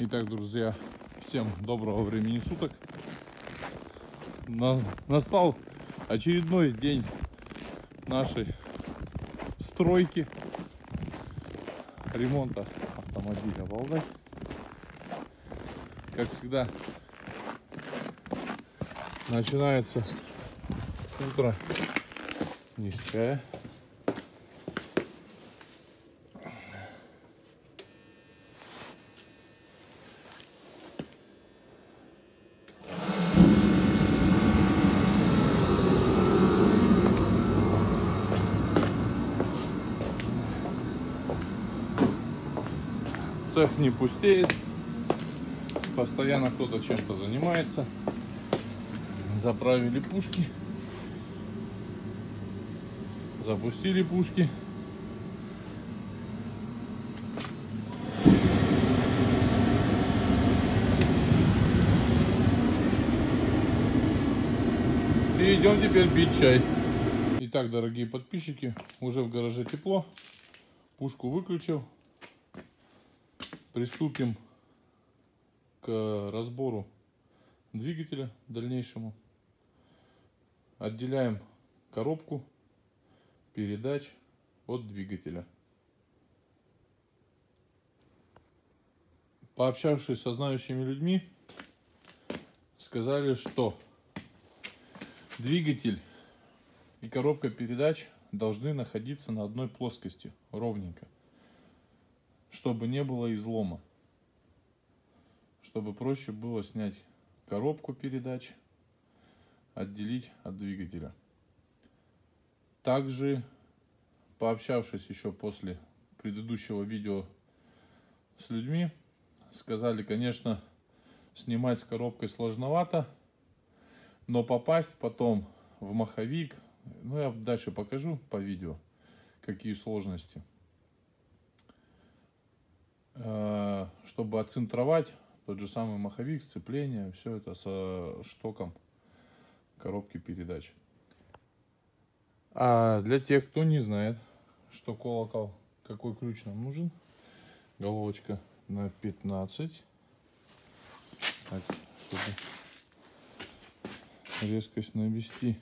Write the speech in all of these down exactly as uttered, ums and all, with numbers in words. Итак, друзья, всем доброго времени суток. Настал очередной день нашей стройки, ремонта автомобиля Валдай. Как всегда, начинается утро не с чая. Цех не пустеет, постоянно кто-то чем-то занимается. Заправили пушки, запустили пушки. И идем теперь пить чай. Итак, дорогие подписчики, уже в гараже тепло, пушку выключил. Приступим к разбору двигателя дальнейшему. Отделяем коробку передач от двигателя. Пообщавшись со знающими людьми, сказали, что двигатель и коробка передач должны находиться на одной плоскости, ровненько, чтобы не было излома, чтобы проще было снять коробку передач, отделить от двигателя. Также, пообщавшись еще после предыдущего видео с людьми, сказали, конечно, снимать с коробкой сложновато, но попасть потом в маховик, ну я дальше покажу по видео, какие сложности. Чтобы отцентровать тот же самый маховик, сцепление, все это со штоком коробки передач. А для тех, кто не знает, что колокол, какой ключ нам нужен, головочка на пятнадцать. Так, чтобы резкость навести.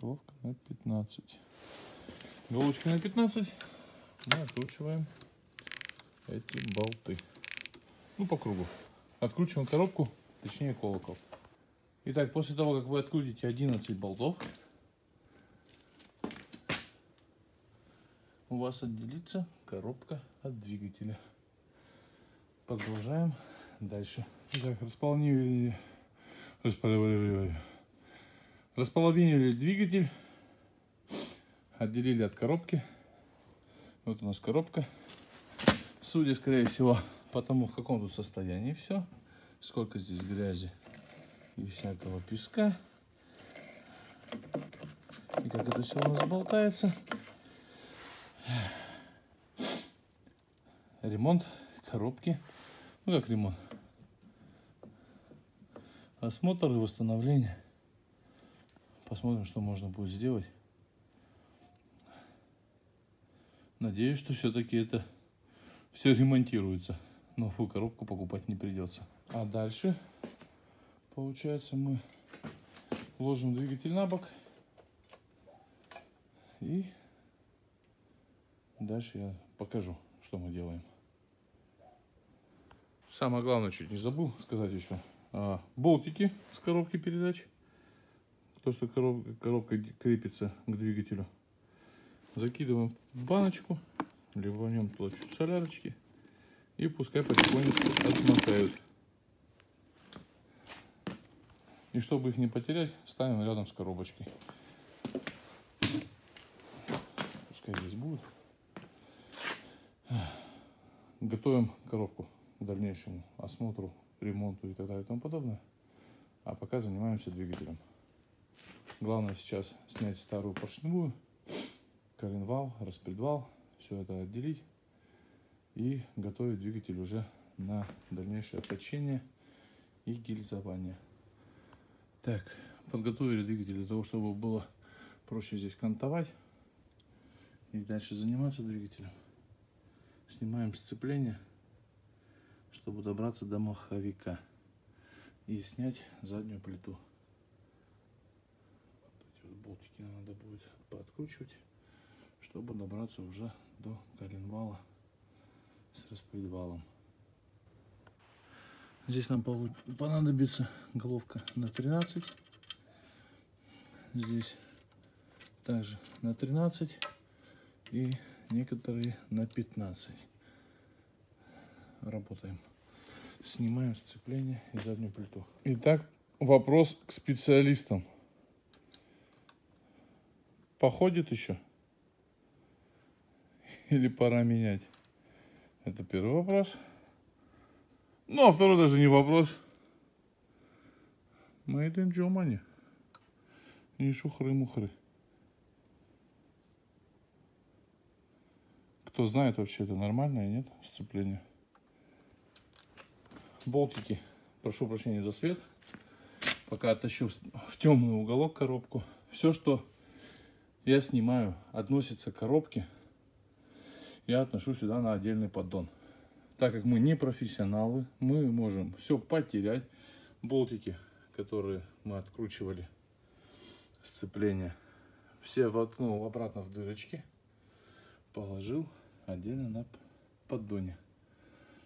Головка на пятнадцать. Головочкой на пятнадцать мы откручиваем эти болты. Ну, по кругу. Откручиваем коробку, точнее колокол. Итак, после того, как вы открутите одиннадцать болтов, у вас отделится коробка от двигателя. Продолжаем дальше. Итак, располовинили, располовинили, располовинили двигатель. Отделили от коробки. Вот у нас коробка. Судя, скорее всего, по тому, в каком тут состоянии все. Сколько здесь грязи и всякого песка. И как это все у нас болтается. Ремонт коробки. Ну как ремонт? Осмотр и восстановление. Посмотрим, что можно будет сделать. Надеюсь, что все-таки это все ремонтируется. Новую коробку покупать не придется. А дальше, получается, мы ложим двигатель на бок. И дальше я покажу, что мы делаем. Самое главное, чуть не забыл сказать еще. А, болтики с коробки передач. То, что коробка, коробка крепится к двигателю. Закидываем в баночку, либо в нем туда чуть солярочки, и пускай потихонечку отмотают. И чтобы их не потерять, ставим рядом с коробочкой. Пускай здесь будет. Готовим коробку к дальнейшему осмотру, ремонту и так далее и тому подобное. А пока занимаемся двигателем. Главное сейчас снять старую поршневую. Коленвал, распредвал, все это отделить и готовить двигатель уже на дальнейшее точение и гильзование. Так, подготовили двигатель для того, чтобы было проще здесь кантовать и дальше заниматься двигателем. Снимаем сцепление, чтобы добраться до маховика и снять заднюю плиту. Вот эти вот болтики надо будет пооткручивать, чтобы добраться уже до коленвала с распредвалом. Здесь нам понадобится головка на тринадцать. Здесь также на тринадцать и некоторые на пятнадцать. Работаем. Снимаем сцепление и заднюю плиту. Итак, вопрос к специалистам. Походит еще? Или пора менять? Это первый вопрос. Ну, а второй даже не вопрос. Made in Germany. Не шухры-мухры. Кто знает вообще, это нормальное, нет, сцепление. Болтики. Прошу прощения за свет. Пока оттащу в темный уголок коробку. Все, что я снимаю, относится к коробке. Я отношу сюда на отдельный поддон. Так как мы не профессионалы, мы можем все потерять. Болтики, которые мы откручивали, сцепление, все воткнул обратно в дырочки. Положил отдельно на поддоне,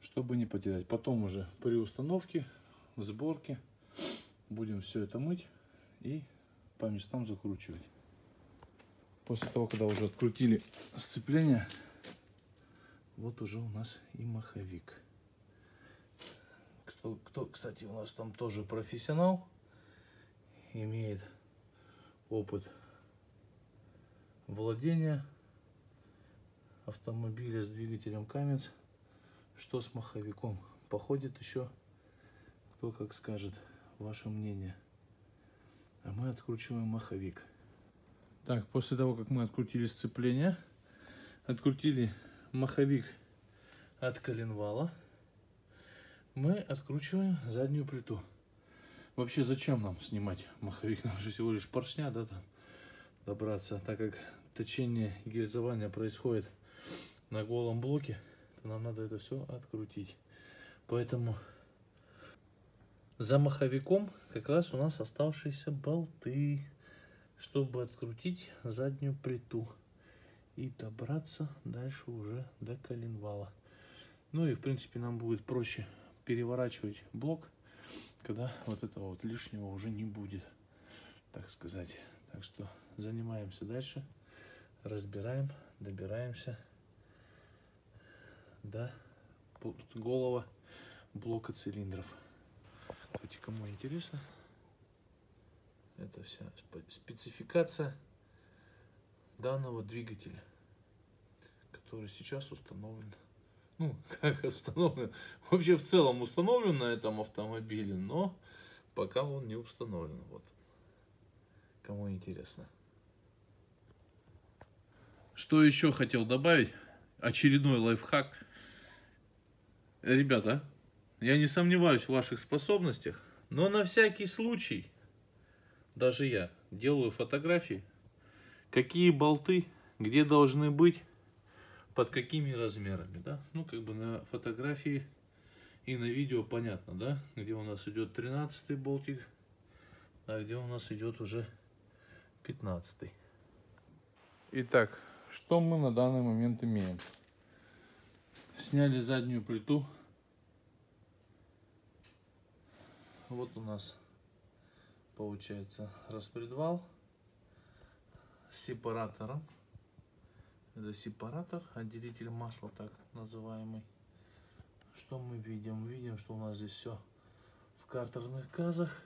чтобы не потерять. Потом уже при установке, в сборке, будем все это мыть и по местам закручивать. После того, когда уже открутили сцепление, вот уже у нас и маховик. Кто, кто, кстати, у нас там тоже профессионал, имеет опыт владения автомобиля с двигателем Cummins. Что с маховиком? Походит еще? Кто как скажет, ваше мнение. А мы откручиваем маховик. Так, после того, как мы открутили сцепление, открутили маховик от коленвала, мы откручиваем заднюю плиту. Вообще, зачем нам снимать маховик? Нам же всего лишь поршня, да, там добраться. Так как точение и гильзование происходит на голом блоке, то нам надо это все открутить. Поэтому за маховиком как раз у нас оставшиеся болты, чтобы открутить заднюю плиту и добраться дальше уже до коленвала. Ну и в принципе нам будет проще переворачивать блок, когда вот этого вот лишнего уже не будет, так сказать. Так что занимаемся дальше, разбираем, добираемся до голого блока цилиндров. Кстати, кому интересно, это вся спецификация данного двигателя, который сейчас установлен, ну как установлен, вообще в целом установлен на этом автомобиле, но пока он не установлен. Вот кому интересно. Что еще хотел добавить, очередной лайфхак. Ребята, я не сомневаюсь в ваших способностях, но на всякий случай даже я делаю фотографии, какие болты где должны быть, под какими размерами, да? Ну, как бы на фотографии и на видео понятно, да? Где у нас идет тринадцатый болтик, а где у нас идет уже пятнадцатый. Итак, что мы на данный момент имеем? Сняли заднюю плиту. Вот у нас получается распредвал с сепаратором. Это сепаратор, отделитель масла, так называемый. Что мы видим? Видим, что у нас здесь все в картерных газах.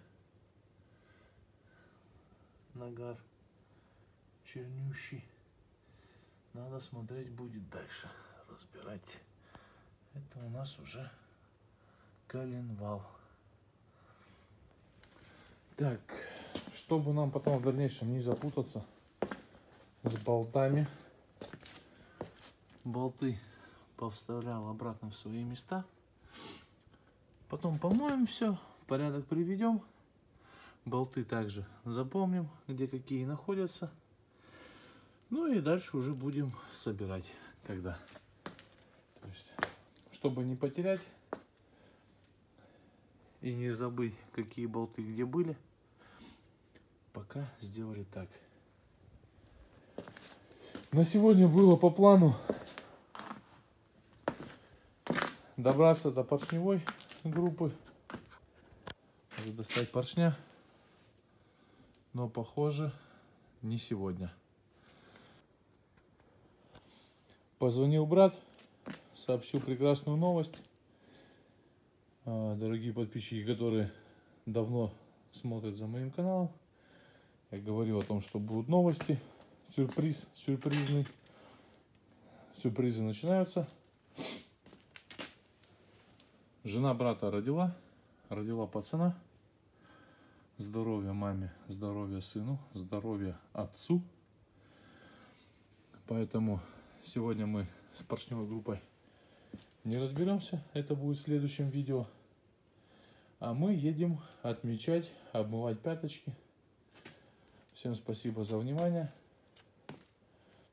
Нагар чернющий. Надо смотреть будет дальше, разбирать. Это у нас уже коленвал. Так, чтобы нам потом в дальнейшем не запутаться с болтами, болты повставлял обратно в свои места. Потом помоем все, в порядок приведем. Болты также запомним, где какие находятся. Ну и дальше уже будем собирать тогда. То есть, чтобы не потерять и не забыть, какие болты где были, пока сделали так. На сегодня было по плану добраться до поршневой группы. Надо достать поршня. Но, похоже, не сегодня. Позвонил брат, сообщил прекрасную новость. Дорогие подписчики, которые давно смотрят за моим каналом, я говорил о том, что будут новости. Сюрприз, сюрпризный. Сюрпризы начинаются. Жена брата родила. Родила пацана. Здоровья маме, здоровья сыну, здоровья отцу. Поэтому сегодня мы с поршневой группой не разберемся. Это будет в следующем видео. А мы едем отмечать, обмывать пяточки. Всем спасибо за внимание.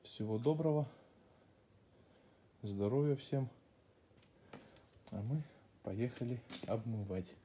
Всего доброго. Здоровья всем. А мы поехали обмывать.